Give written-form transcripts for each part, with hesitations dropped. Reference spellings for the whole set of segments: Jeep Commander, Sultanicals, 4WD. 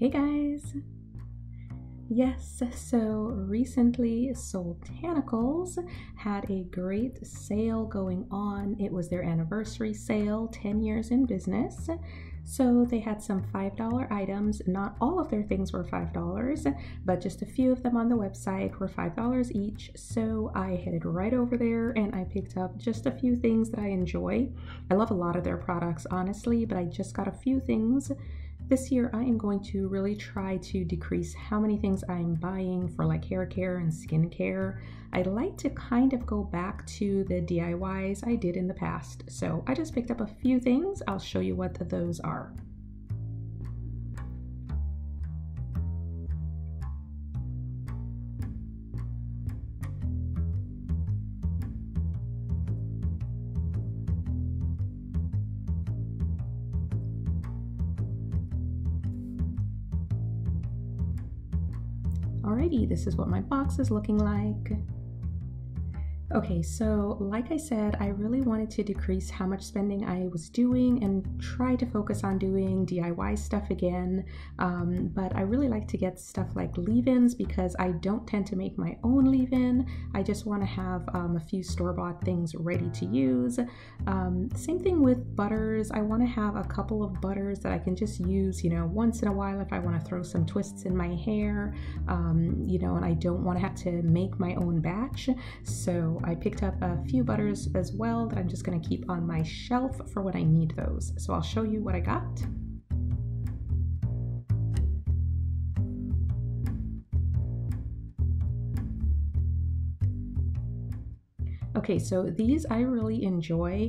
Hey guys! Yes, so recently Sultanicals had a great sale going on. It was their anniversary sale, 10 years in business. So they had some $5 items. Not all of their things were $5, but just a few of them on the website were $5 each. So I headed right over there and I picked up just a few things that I enjoy. I love a lot of their products, honestly, but I just got a few things. This year, I am going to really try to decrease how many things I'm buying for like hair care and skin care. I like to kind of go back to the DIYs I did in the past. So I just picked up a few things. I'll show you what those are. Alrighty, this is what my box is looking like. Okay, so like I said, I really wanted to decrease how much spending I was doing and try to focus on doing DIY stuff again, but I really like to get stuff like leave-ins because I don't tend to make my own leave-in. I just want to have a few store-bought things ready to use. Same thing with butters. I want to have a couple of butters that I can just use, you know, once in a while if I want to throw some twists in my hair, you know, and I don't want to have to make my own batch. So I picked up a few butters as well that I'm just going to keep on my shelf for when I need those. So I'll show you what I got. Okay, so these I really enjoy.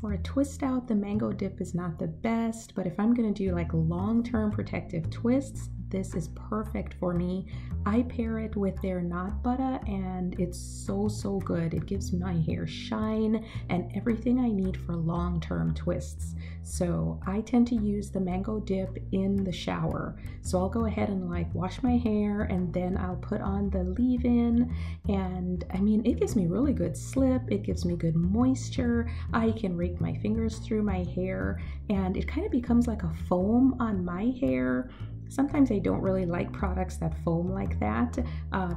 For a twist out, the mango dip is not the best, but if I'm going to do like long-term protective twists, this is perfect for me. I pair it with their knot butter and it's so good. It gives my hair shine and everything I need for long-term twists. So I tend to use the mango dip in the shower. So I'll go ahead and like wash my hair and then I'll put on the leave-in, and I mean, it gives me really good slip. It gives me good moisture. I can rake my fingers through my hair and it kind of becomes like a foam on my hair. Sometimes I don't really like products that foam like that,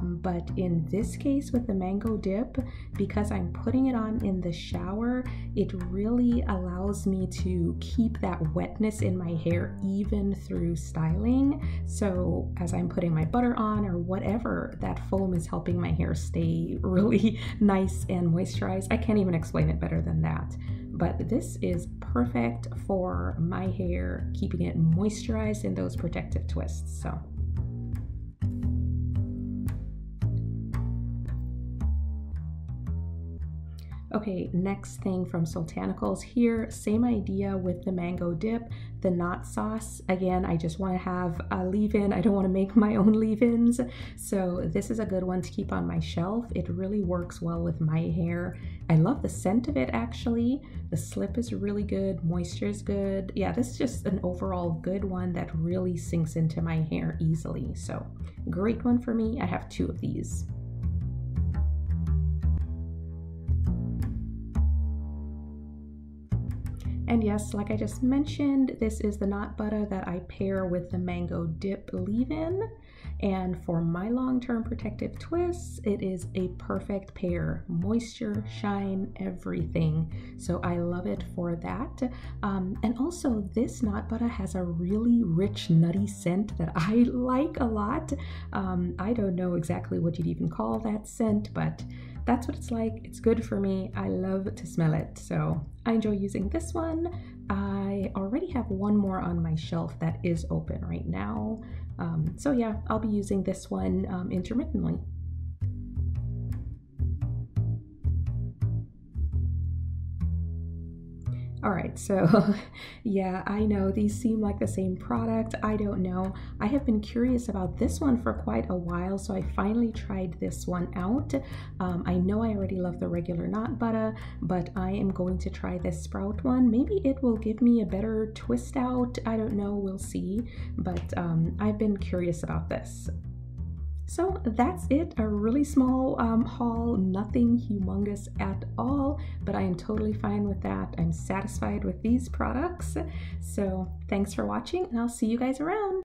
but in this case with the mango dip, because I'm putting it on in the shower, it really allows me to keep that wetness in my hair even through styling. So as I'm putting my butter on or whatever, that foam is helping my hair stay really nice and moisturized. I can't even explain it better than that. But this is perfect for my hair, keeping it moisturized in those protective twists. So. Okay, next thing from Sultanicals here, same idea with the mango dip, the knot sauce. Again, I just want to have a leave-in. I don't want to make my own leave-ins. So this is a good one to keep on my shelf. It really works well with my hair. I love the scent of it, actually. The slip is really good. Moisture is good. Yeah, this is just an overall good one that really sinks into my hair easily. So great one for me. I have two of these. And yes, like I just mentioned, this is the knot butter that I pair with the mango dip leave-in. And for my long-term protective twists, it is a perfect pair. Moisture, shine, everything. So I love it for that. And also this knot butter has a really rich, nutty scent that I like a lot. I don't know exactly what you'd even call that scent, but that's what it's like. It's good for me. I love to smell it. So I enjoy using this one. I already have one more on my shelf that is open right now. So yeah, I'll be using this one intermittently. All right, so yeah, I know these seem like the same product. I don't know. I have been curious about this one for quite a while, so I finally tried this one out. I know I already love the regular knot butter, but I am going to try this sprout one. Maybe it will give me a better twist out. I don't know, we'll see. But I've been curious about this. So that's it, a really small haul, nothing humongous at all, but I am totally fine with that. I'm satisfied with these products. So thanks for watching and I'll see you guys around.